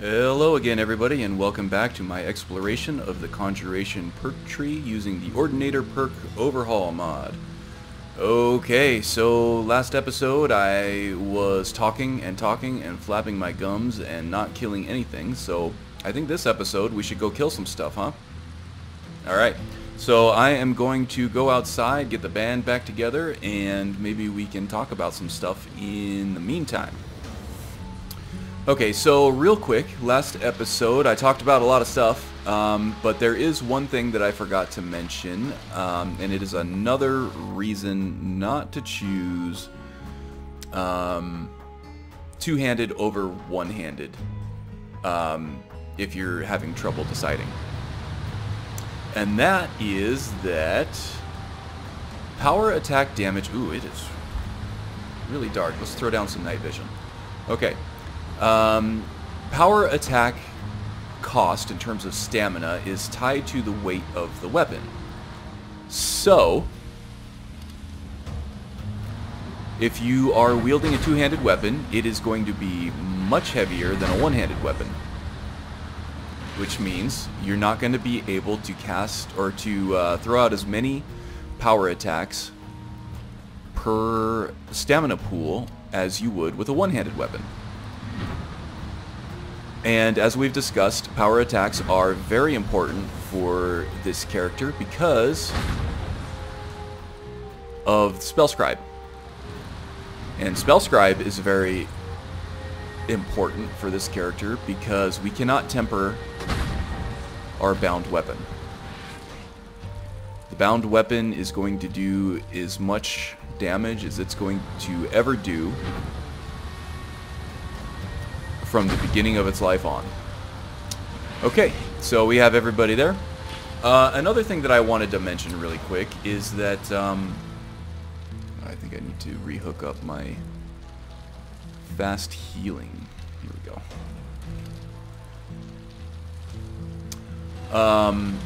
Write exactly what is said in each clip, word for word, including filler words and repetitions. Hello again everybody, and welcome back to my exploration of the Conjuration perk tree using the Ordinator perk overhaul mod. Okay, so last episode I was talking and talking and flapping my gums and not killing anything, so I think this episode we should go kill some stuff, huh? Alright, so I am going to go outside, get the band back together, and maybe we can talk about some stuff in the meantime. Okay, so real quick, last episode I talked about a lot of stuff, um, but there is one thing that I forgot to mention, um, and it is another reason not to choose um, two-handed over one-handed um, if you're having trouble deciding. And that is that power attack damage... Ooh, it is really dark. Let's throw down some night vision. Okay. Um, power attack cost in terms of stamina is tied to the weight of the weapon. So, if you are wielding a two-handed weapon, it is going to be much heavier than a one-handed weapon, which means you're not going to be able to cast or to uh, throw out as many power attacks per stamina pool as you would with a one-handed weapon. And as we've discussed, power attacks are very important for this character because of Spell Scribe. And Spell Scribe is very important for this character because we cannot temper our bound weapon. The bound weapon is going to do as much damage as it's going to ever do from the beginning of its life on. Okay, so we have everybody there. Uh, another thing that I wanted to mention really quick is that um, I think I need to rehook up my fast healing. Here we go. Um,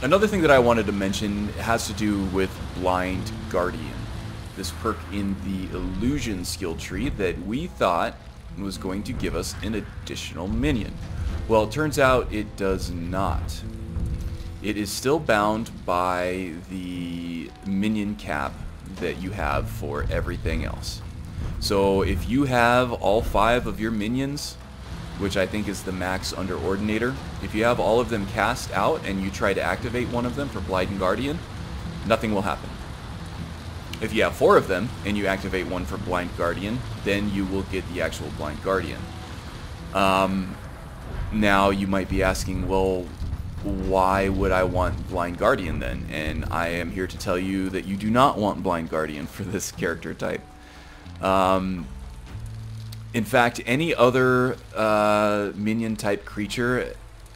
another thing that I wanted to mention has to do with Blind Guardian, this perk in the Illusion skill tree that we thought was going to give us an additional minion. Well, it turns out it does not. It is still bound by the minion cap that you have for everything else. So if you have all five of your minions, which I think is the max under Ordinator, if you have all of them cast out and you try to activate one of them for Blighted Guardian, nothing will happen. If you have four of them, and you activate one for Blind Guardian, then you will get the actual Blind Guardian. Um, now, you might be asking, well, why would I want Blind Guardian then? And I am here to tell you that you do not want Blind Guardian for this character type. Um, in fact, any other uh, minion-type creature,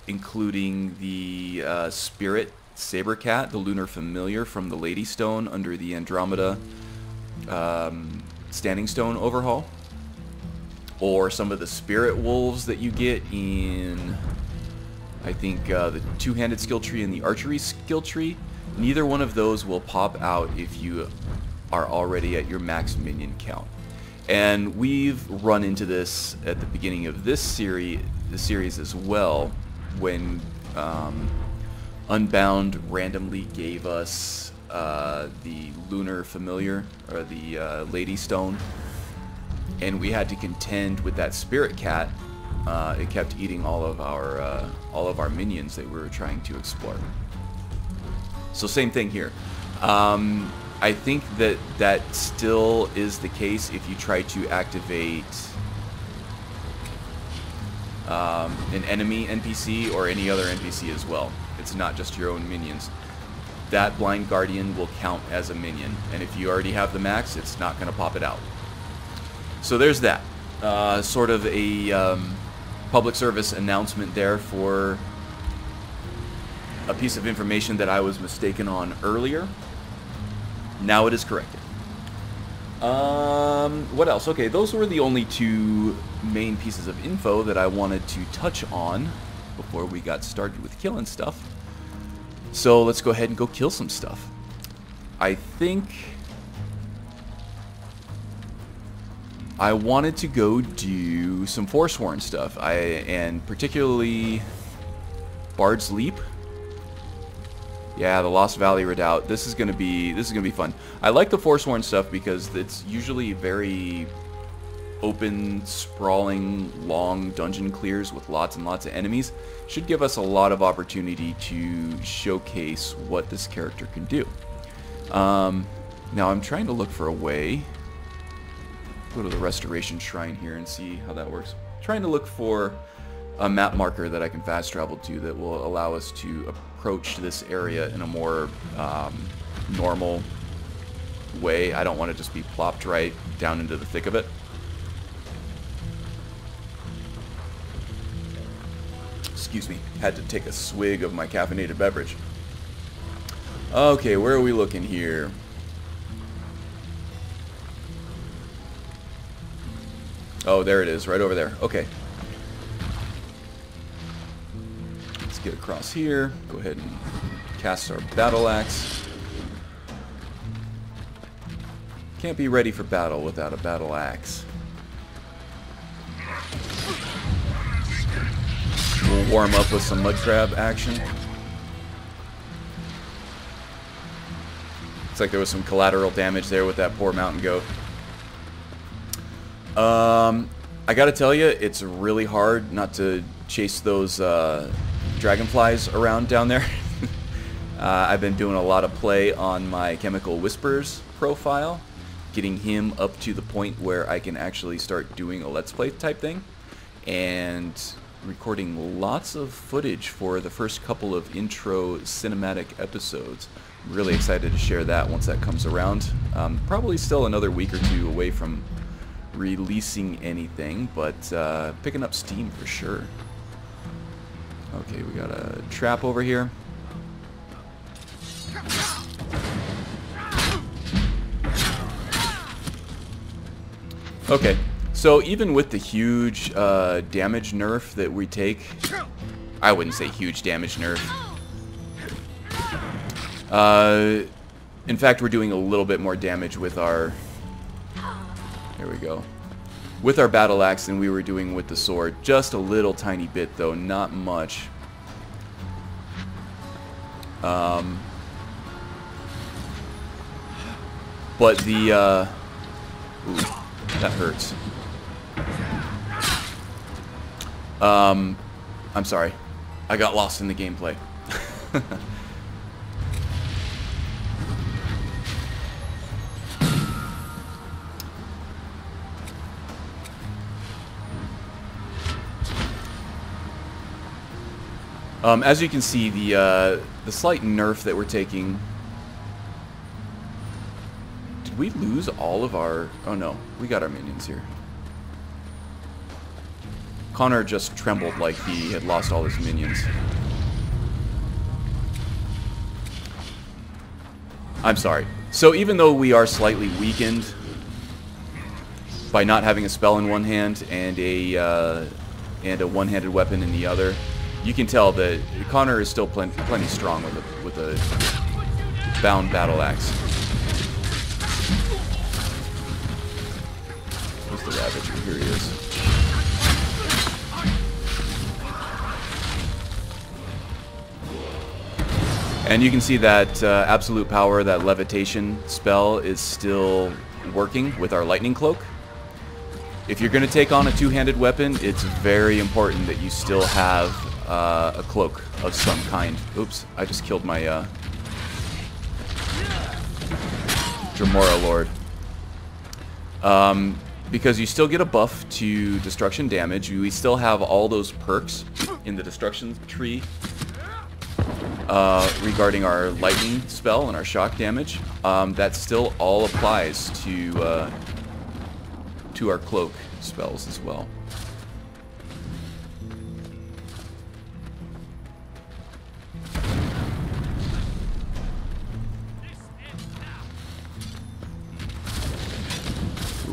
including the uh, Spirit Sabercat, the Lunar Familiar from the Lady Stone under the Andromeda um, Standing Stone Overhaul, or some of the Spirit Wolves that you get in, I think, uh, the two-handed skill tree and the archery skill tree, neither one of those will pop out if you are already at your max minion count. And we've run into this at the beginning of this series, the series as well, when um, Unbound randomly gave us uh, the Lunar Familiar, or the uh, Lady Stone, and we had to contend with that Spirit Cat. Uh, it kept eating all of our uh, all of our minions that we were trying to explore. So same thing here. Um, I think that that still is the case if you try to activate um, an enemy N P C or any other N P C as well. It's not just your own minions. That Blind Guardian will count as a minion, and if you already have the max, it's not going to pop it out. So there's that. Uh, sort of a um, public service announcement there for a piece of information that I was mistaken on earlier. Now it is corrected. Um, what else? Okay, those were the only two main pieces of info that I wanted to touch on before we got started with killing stuff. So let's go ahead and go kill some stuff. I think I wanted to go do some Forsworn stuff, I and particularly Bard's Leap. Yeah, the Lost Valley Redoubt. This is gonna be this is gonna be fun. I like the Forsworn stuff because it's usually very open, sprawling, long dungeon clears with lots and lots of enemies. Should give us a lot of opportunity to showcase what this character can do. Um, now I'm trying to look for a way. Go to the Restoration Shrine here and see how that works. Trying to look for a map marker that I can fast travel to that will allow us to approach this area in a more um, normal way. I don't want to just be plopped right down into the thick of it. Excuse me, had to take a swig of my caffeinated beverage. Okay, where are we looking here? Oh, there it is, right over there. Okay. Let's get across here. Go ahead and cast our battle axe. Can't be ready for battle without a battle axe. We'll warm up with some mud crab action. Looks like there was some collateral damage there with that poor mountain goat. Um, I gotta tell you, it's really hard not to chase those uh, dragonflies around down there. uh, I've been doing a lot of play on my Chemical Whispers profile, getting him up to the point where I can actually start doing a Let's Play type thing, and recording lots of footage for the first couple of intro cinematic episodes. I'm really excited to share that once that comes around. Um, probably still another week or two away from releasing anything, but uh, picking up steam for sure. Okay, we got a trap over here. Okay, so even with the huge uh, damage nerf that we take, I wouldn't say huge damage nerf. Uh, in fact, we're doing a little bit more damage with our There we go. With our battle axe than we were doing with the sword. Just a little tiny bit though, not much. Um, but the, uh, ooh, that hurts. Um, I'm sorry. I got lost in the gameplay. Um, as you can see, the uh, the slight nerf that we're taking. Did we lose all of our? Oh no, we got our minions here. Connor just trembled like he had lost all his minions. I'm sorry. So even though we are slightly weakened by not having a spell in one hand and a uh, and a one-handed weapon in the other. You can tell that Connor is still plen plenty strong with a, with a bound battle axe. Where's the Ravager? Here he is. And you can see that uh, Absolute Power, that levitation spell, is still working with our Lightning Cloak. If you're going to take on a two-handed weapon, it's very important that you still have Uh, a cloak of some kind. Oops, I just killed my uh, Dremora Lord. Um, because you still get a buff to Destruction Damage. We still have all those perks in the Destruction Tree uh, regarding our Lightning spell and our Shock Damage. Um, that still all applies to, uh, to our cloak spells as well.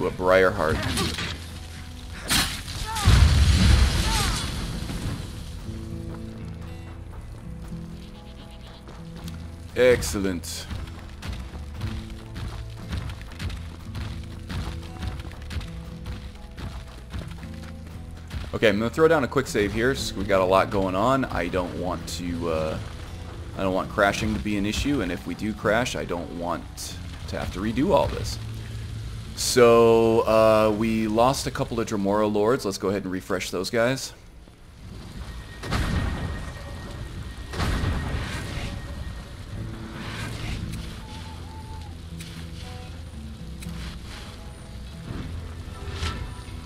A Briarheart. Excellent. Okay, I'm going to throw down a quick save here. We got a lot going on. I don't want to, uh, I don't want crashing to be an issue, and if we do crash, I don't want to have to redo all this. So, uh, we lost a couple of Dremora Lords. Let's go ahead and refresh those guys.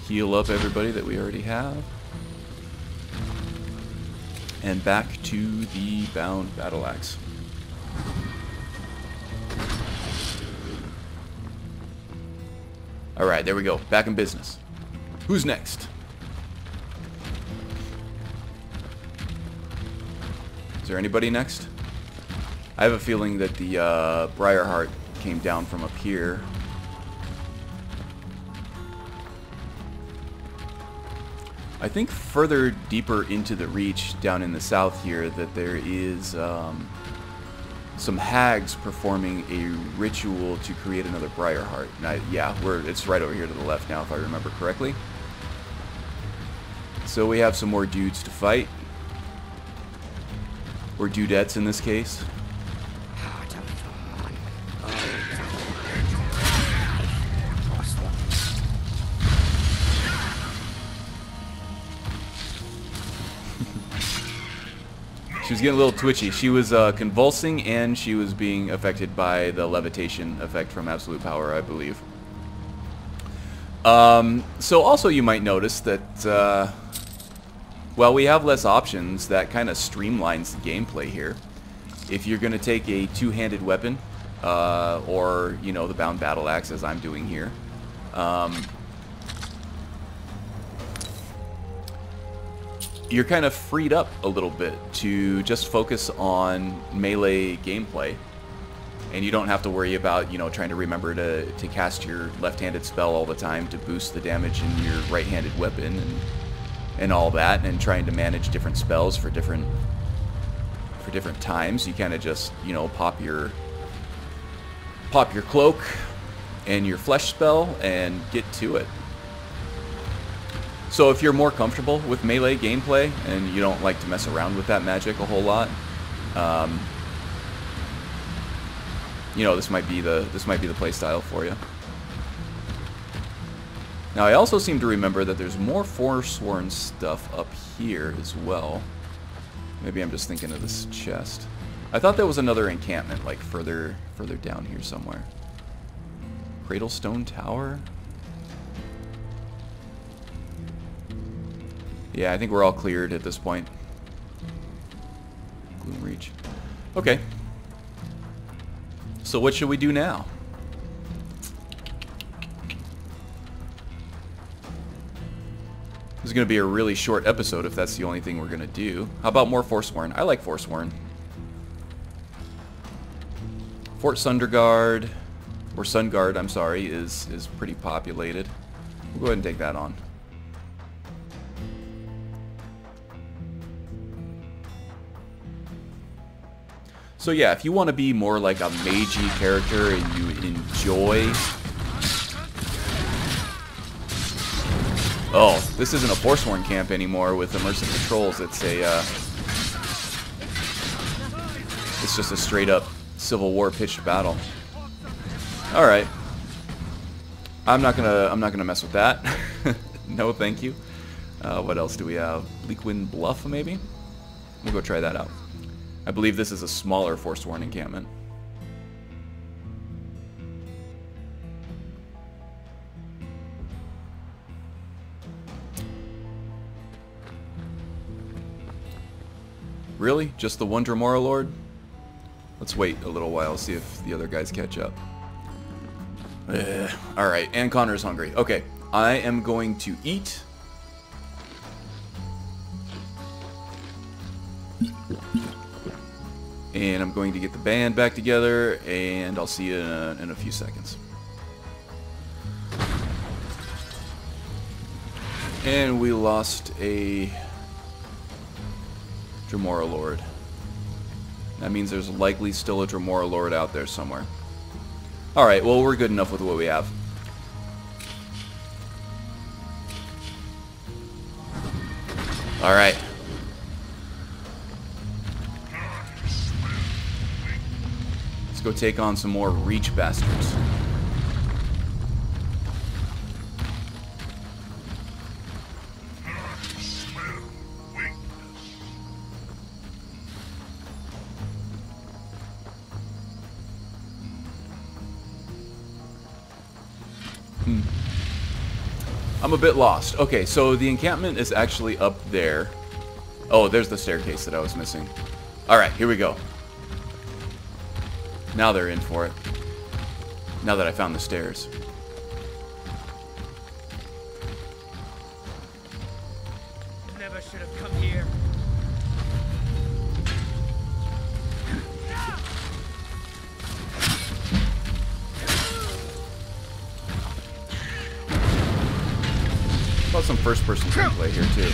Heal up everybody that we already have. And back to the bound battle axe. Alright, there we go. Back in business. Who's next? Is there anybody next? I have a feeling that the uh, Briarheart came down from up here. I think further deeper into the Reach, down in the south here, that there is um, some hags performing a ritual to create another Briarheart. And I, yeah, we're, it's right over here to the left now, if I remember correctly. So we have some more dudes to fight. Or dudettes in this case. She was getting a little twitchy. She was uh, convulsing, and she was being affected by the levitation effect from Absolute Power, I believe. Um, so also you might notice that uh, while we have less options, that kind of streamlines the gameplay here. If you're going to take a two-handed weapon, uh, or, you know, the bound battle axe, as I'm doing here, um, you're kind of freed up a little bit to just focus on melee gameplay, and you don't have to worry about, you know, trying to remember to, to cast your left-handed spell all the time to boost the damage in your right-handed weapon and, and all that, and trying to manage different spells for different for different times. You kind of just, you know, pop your pop your cloak and your flesh spell and get to it. So if you're more comfortable with melee gameplay and you don't like to mess around with that magic a whole lot, um, you know, this might be the this might be the playstyle for you. Now I also seem to remember that there's more Forsworn stuff up here as well. Maybe I'm just thinking of this chest. I thought there was another encampment like further further down here somewhere. Cradlestone Tower. Yeah, I think we're all cleared at this point. Gloomreach. Okay. So what should we do now? This is going to be a really short episode if that's the only thing we're going to do. How about more Forsworn? I like Forsworn. Fort Sundargard, or Sundargard, I'm sorry, is, is pretty populated. We'll go ahead and take that on. So yeah, if you want to be more like a magey character and you enjoy... Oh, this isn't a Forsworn camp anymore with immersive controls. It's a, uh... it's just a straight-up Civil War pitched battle. Alright. I'm not gonna, I'm not gonna mess with that. No, thank you. Uh, what else do we have? Bleakwind Bluff, maybe? We'll go try that out. I believe this is a smaller Forsworn encampment. Really? Just the one Dremora Lord? Let's wait a little while, see if the other guys catch up. Ugh. All right, and Connor's hungry. Okay, I am going to eat. And I'm going to get the band back together, and I'll see you in a, in a few seconds. And we lost a Dremora Lord. That means there's likely still a Dremora Lord out there somewhere. Alright, well, we're good enough with what we have. Alright. Let's go take on some more Reach bastards. I'm a bit lost. Okay, so the encampment is actually up there. Oh, there's the staircase that I was missing. Alright, here we go. Now they're in for it. Now that I found the stairs. Never should have come here. Some first-person gameplay here too.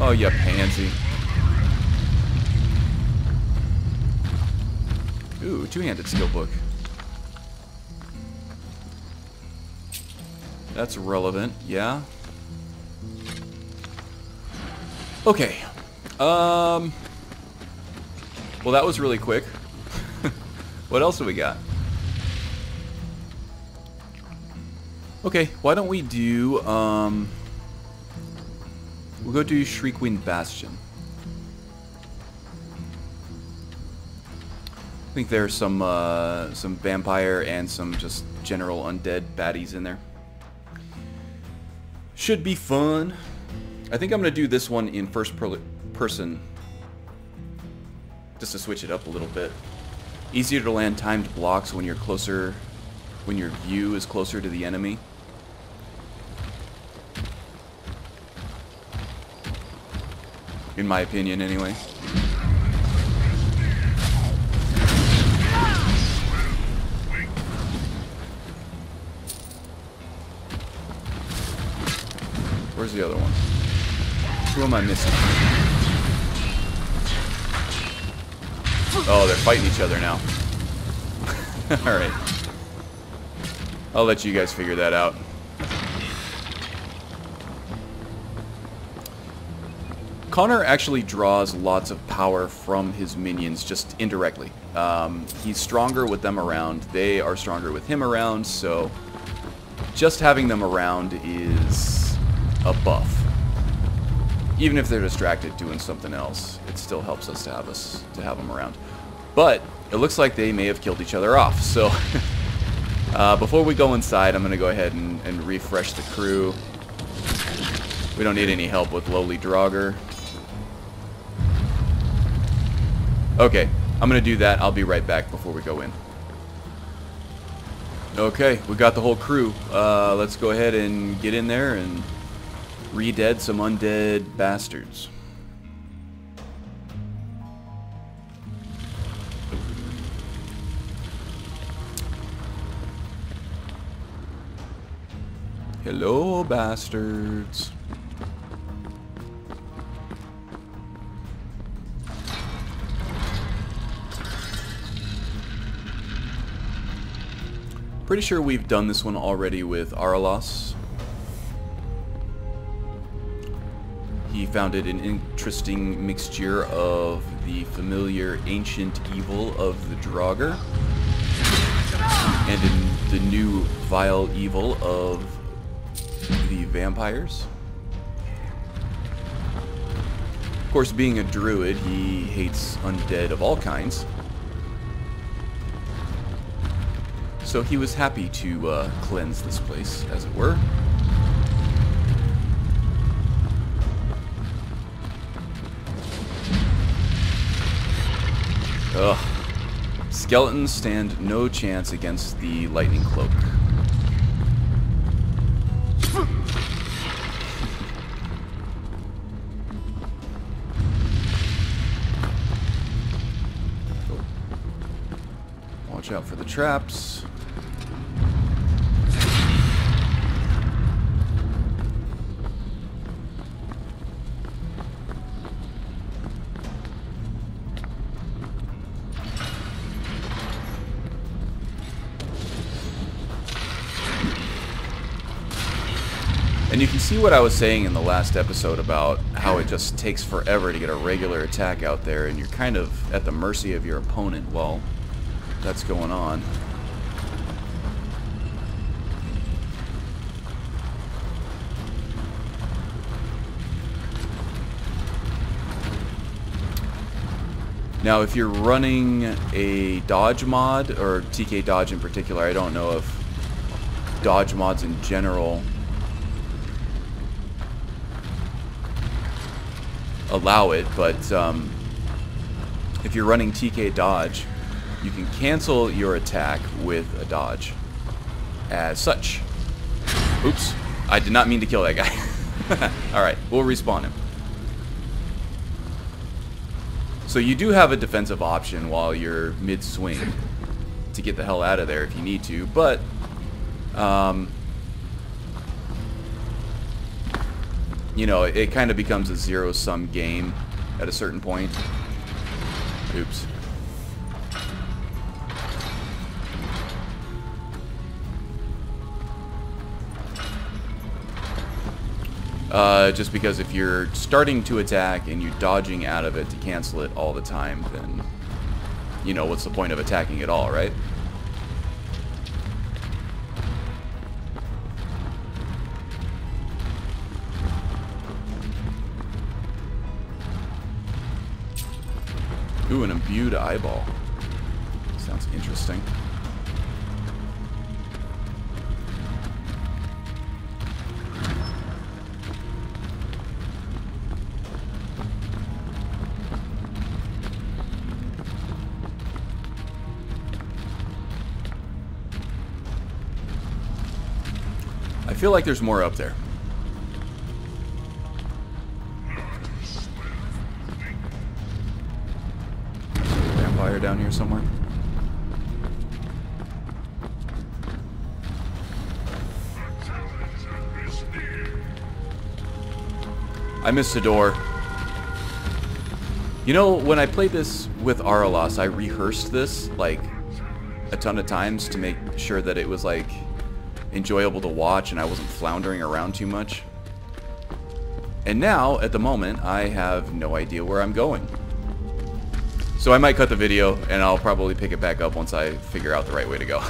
Oh, you pansy! Ooh, two-handed skill book. That's relevant, yeah. Okay, um, well that was really quick. What else do we got? Okay, why don't we do, um, we'll go do Shriekwind Bastion. I think there's some, uh, some vampire and some just general undead baddies in there. Should be fun. I think I'm going to do this one in first person, just to switch it up a little bit. Easier to land timed blocks when you're closer, when your view is closer to the enemy. In my opinion, anyway. Where's the other one? Who am I missing? Oh, they're fighting each other now. Alright. I'll let you guys figure that out. Connor actually draws lots of power from his minions, just indirectly. Um, he's stronger with them around. They are stronger with him around, so just having them around is a buff. Even if they're distracted doing something else, it still helps us to have us to have them around. But it looks like they may have killed each other off. So uh, before we go inside, I'm going to go ahead and, and refresh the crew. We don't need any help with Lowly Draugr. Okay, I'm going to do that. I'll be right back before we go in. Okay, we got the whole crew. Uh, let's go ahead and get in there and re-dead some undead bastards. Hello, bastards. Pretty sure we've done this one already with Aralos. He founded an interesting mixture of the familiar ancient evil of the Draugr and in the new vile evil of the vampires. Of course, being a druid, he hates undead of all kinds. So he was happy to uh, cleanse this place, as it were. Ugh. Skeletons stand no chance against the Lightning Cloak. Watch out for the traps. And you can see what I was saying in the last episode about how it just takes forever to get a regular attack out there, and you're kind of at the mercy of your opponent. Well, that's going on. Now, if you're running a dodge mod, or T K dodge in particular, I don't know if dodge mods in general allow it, but um, if you're running T K dodge, you can cancel your attack with a dodge. As such. Oops, I did not mean to kill that guy. Alright, we'll respawn him. So you do have a defensive option while you're mid-swing to get the hell out of there if you need to, but um, you know, it, it kind of becomes a zero-sum game at a certain point. Oops. Uh, just because if you're starting to attack and you're dodging out of it to cancel it all the time, then, you know, what's the point of attacking at all, right? Ooh, an imbued eyeball. Sounds interesting. I feel like there's more up there. Vampire down here somewhere. I missed a door. You know, when I played this with Aralos, I rehearsed this like a ton of times to make sure that it was like enjoyable to watch and I wasn't floundering around too much. And now, at the moment, I have no idea where I'm going. So I might cut the video and I'll probably pick it back up once I figure out the right way to go.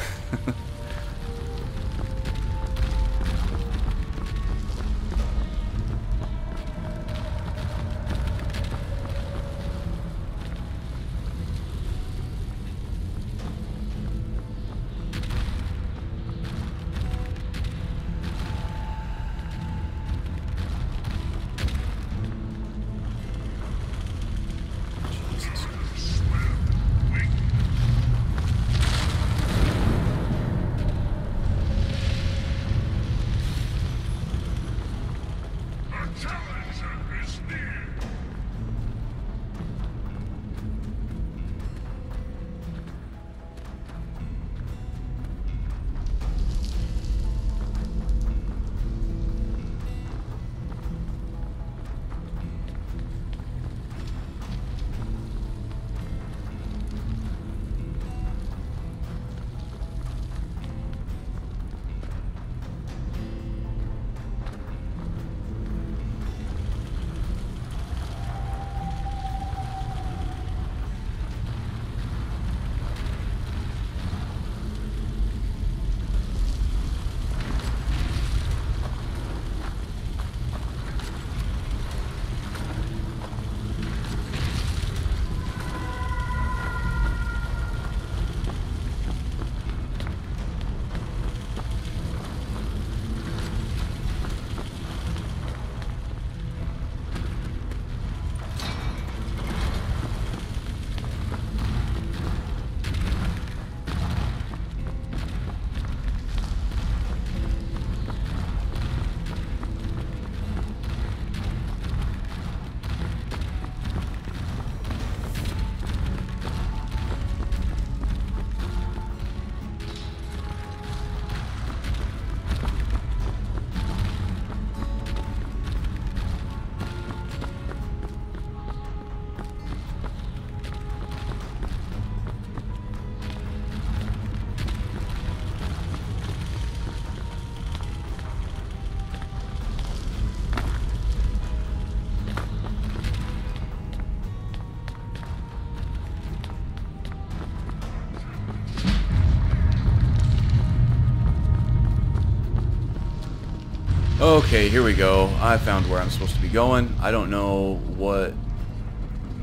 Okay, here we go. I found where I'm supposed to be going. I don't know what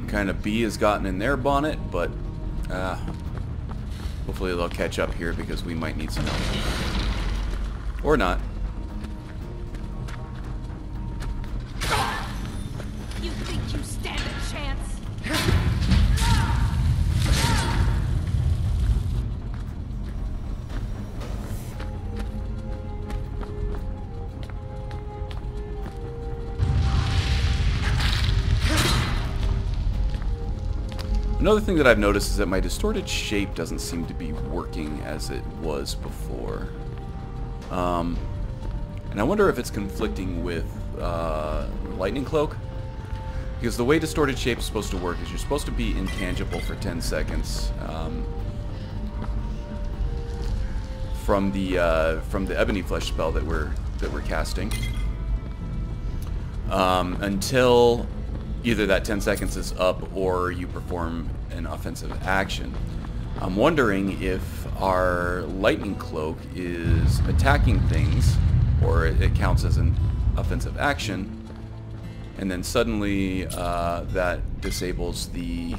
kind of bee has gotten in their bonnet, but uh, hopefully they'll catch up here because we might need some help. Or not. You think you stand a chance? Another thing that I've noticed is that my distorted shape doesn't seem to be working as it was before. Um, and I wonder if it's conflicting with uh, Lightning Cloak. Because the way distorted shape is supposed to work is you're supposed to be intangible for ten seconds. Um, from the uh, from the Ebony Flesh spell that we're that we're casting. Um, until either that ten seconds is up or you perform an offensive action. I'm wondering if our Lightning Cloak is attacking things, or it counts as an offensive action, and then suddenly uh, that disables the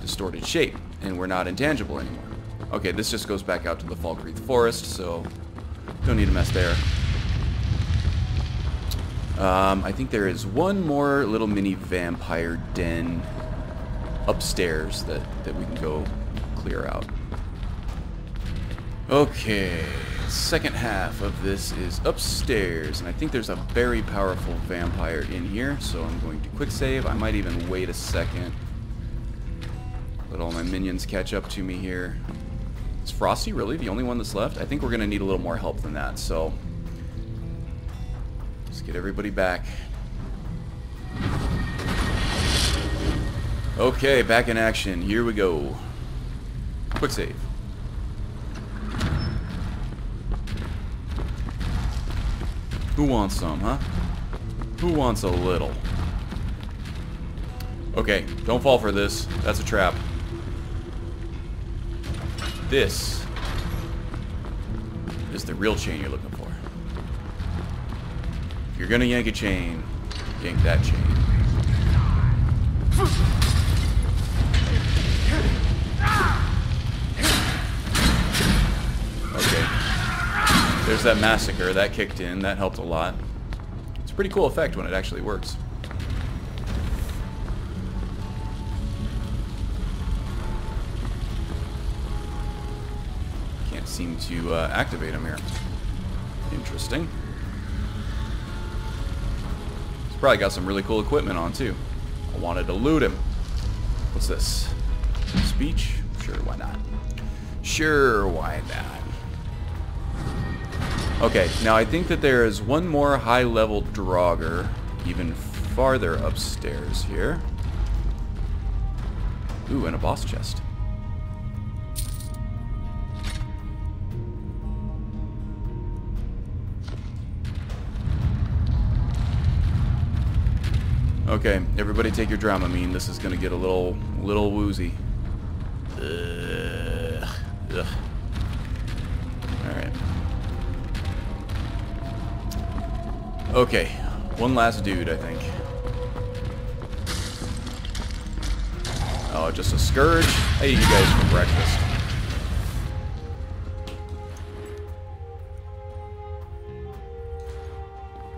distorted shape, and we're not intangible anymore. Okay, this just goes back out to the Falkreath Forest, so don't need to mess there. Um, I think there is one more little mini vampire den upstairs that, that we can go clear out. Okay, second half of this is upstairs, and I think there's a very powerful vampire in here, so I'm going to quick save. I might even wait a second. Let all my minions catch up to me here. Is Frosty really the only one that's left? I think we're going to need a little more help than that, so let's get everybody back. Okay, back in action. Here we go. Quick save. Who wants some, huh? Who wants a little? Okay, don't fall for this. That's a trap. This is the real chain you're looking for. You're gonna yank a chain, yank that chain. Okay. There's that massacre. That kicked in. That helped a lot. It's a pretty cool effect when it actually works. Can't seem to uh, activate him here. Interesting. Probably got some really cool equipment on too. I wanted to loot him. What's this? Speech? Sure, why not? Sure, why not? Okay, now I think that there is one more high-level draugr even farther upstairs here. Ooh, and a boss chest. Okay, everybody take your Dramamine. This is going to get a little, little woozy. Ugh. Ugh. Alright. Okay, one last dude, I think. Oh, just a Scourge. I eat you guys for breakfast.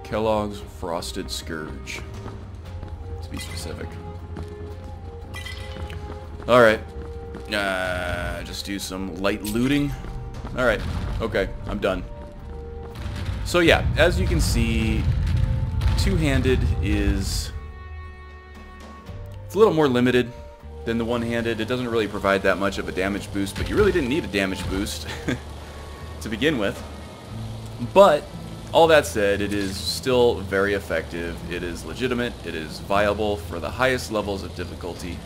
Kellogg's Frosted Scourge. Be specific. Alright. Uh, just do some light looting. Alright. Okay. I'm done. So yeah, as you can see, two-handed is it's a little more limited than the one-handed. It doesn't really provide that much of a damage boost, but you really didn't need a damage boost to begin with. But all that said, it is still very effective, it is legitimate, it is viable for the highest levels of difficulty.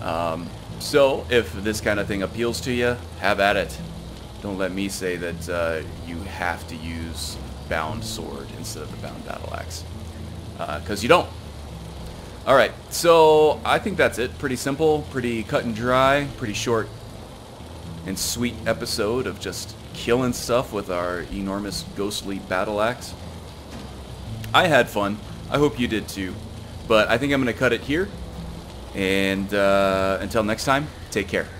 Um, so, if this kind of thing appeals to you, have at it. Don't let me say that uh, you have to use bound sword instead of the bound battle axe. Because uh, you don't. Alright, so I think that's it. Pretty simple, pretty cut and dry, pretty short and sweet episode of just killing stuff with our enormous ghostly battle axe. I had fun. I hope you did too. But I think I'm going to cut it here. And uh, until next time, take care.